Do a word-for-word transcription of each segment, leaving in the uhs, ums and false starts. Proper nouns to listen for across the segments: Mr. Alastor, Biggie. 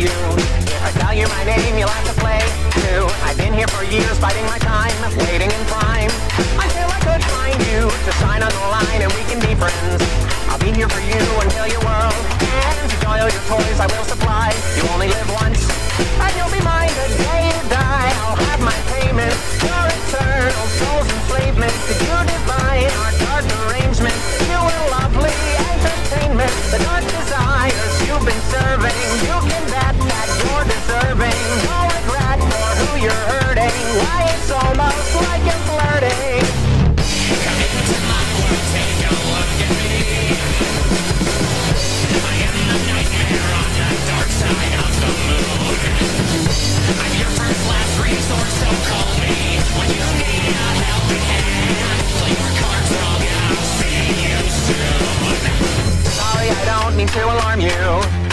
you. If I tell you my name, you'll have to play too. I've been here for years, biding my time, waiting in prime until I could find you to sign on the line and we can be friends. I'll be here for you until your world ends. Enjoy all your toys I will supply. You only live once, and you'll be mine the day you die. I'll have my payment, your eternal soul's enslavement. Did you divine our dark arrangement? You were lovely entertainment. The dark desires you've been serving, you can bet that you're deserving. No regret for who you're hurting. Why, it's almost like you're flirting. Come into my world, take a look at me. I am the nightmare on the dark side of the moon. I'm your first, last resort, so call me when you need a helping hand. Play your cards wrong, I'll see you soon. Sorry, I don't mean to alarm you.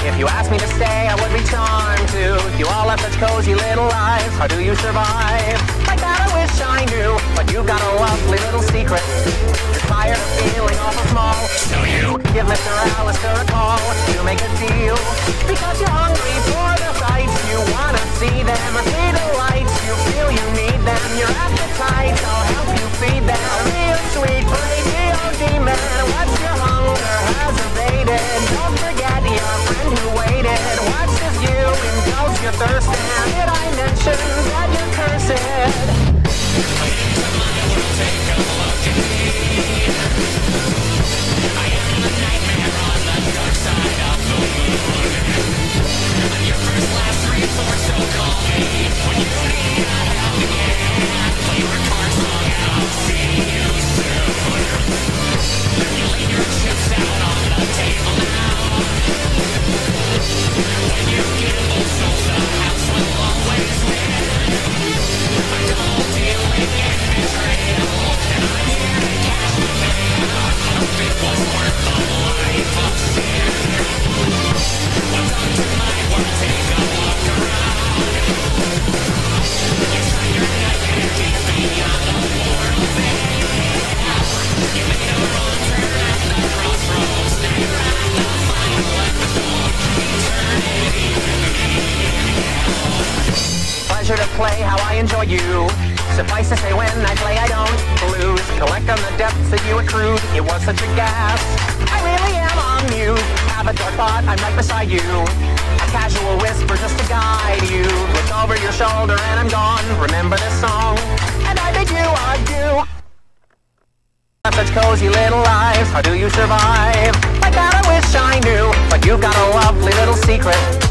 If you asked me to stay, I would be charmed to. You all have such cozy little lives. How do you survive? Like that I wish I knew, but you've got a lovely little secret. You're tired of feeling awful small, so you give Mister Alastor a call to make a deal. Because you're hungry for the sights, you wanna see them, see the lights. You feel you need them, your appetites, I'll help you feed them. A real sweet crazy old demon, what's your hunger has evaded? Don't forget your friend who waited. Watch as you indulge your thirst, and did I mention that you're cursed? Come into my world, take a look at me. I am the nightmare on the dark side of the moon. I'm your first, last resort, so call me when you need a helping hand. Play your cards wrong, I'll see you soon. When you lay your chips out on the table now, when you give old souls, the house will always win. I don't deal in any betrayal, and I'm here to catch the man. I hope it was worth the life of sin. Once onto my world, take a walk around. It's not your nightmare, deep beyond the warm thing. You made a wrong turn at the crossroads, now you're at the final episode. Eternity remains. Pleasure to play, how I enjoy you. Suffice to say when I play I don't lose. Collect on the depths that you accrued. It was such a gas, I really am amused. Have a dark thought, I'm right beside you. A casual whisper just to guide you. Look over your shoulder and I'm gone. Remember this song, and I bid you adieu. Such cozy little lives, how do you survive? Like that I wish I knew, but you've got a lovely little secret.